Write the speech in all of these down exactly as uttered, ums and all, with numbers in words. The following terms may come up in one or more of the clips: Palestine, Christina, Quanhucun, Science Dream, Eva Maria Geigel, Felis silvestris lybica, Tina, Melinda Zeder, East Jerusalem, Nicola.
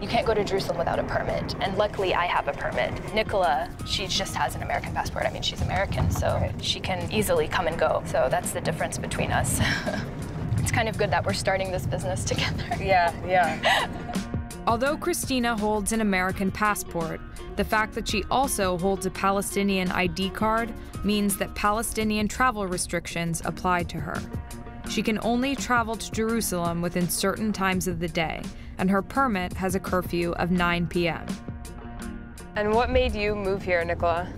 You can't go to Jerusalem without a permit. And luckily, I have a permit. Nicola, she just has an American passport. I mean, she's American, so right. She can easily come and go. So that's the difference between us. It's kind of good that we're starting this business together. Yeah, yeah. Although Christina holds an American passport, the fact that she also holds a Palestinian I D card means that Palestinian travel restrictions apply to her. She can only travel to Jerusalem within certain times of the day, and her permit has a curfew of nine p m And what made you move here, Nicola?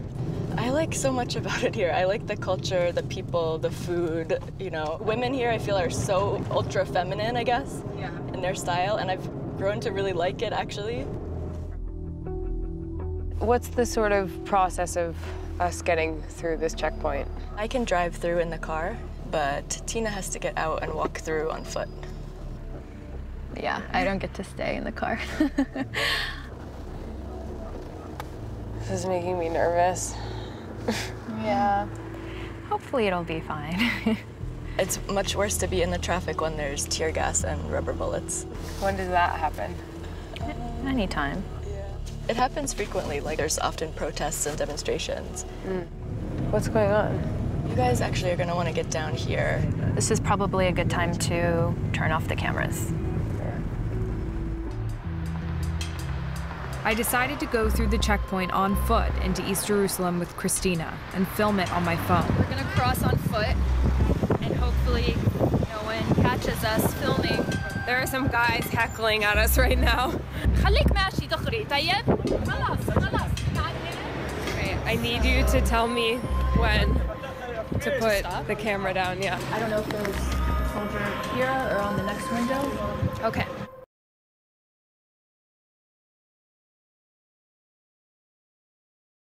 I like so much about it here. I like the culture, the people, the food, you know. Women here, I feel, are so ultra feminine, I guess, yeah. in their style, and I've grown to really like it, actually. What's the sort of process of us getting through this checkpoint? I can drive through in the car, but Tina has to get out and walk through on foot. Yeah, I don't get to stay in the car. This is making me nervous. Yeah. Hopefully it'll be fine. It's much worse to be in the traffic when there's tear gas and rubber bullets. When does that happen? Um, Anytime. Yeah. It happens frequently. Like, there's often protests and demonstrations. Mm. What's going on? You guys actually are going to want to get down here. This is probably a good time to turn off the cameras. I decided to go through the checkpoint on foot into East Jerusalem with Christina and film it on my phone. We're going to cross on foot, and hopefully no one catches us filming. There are some guys heckling at us right now. I need you to tell me when to put Stop. the camera down, yeah. I don't know if there's over here or on the next window. Okay.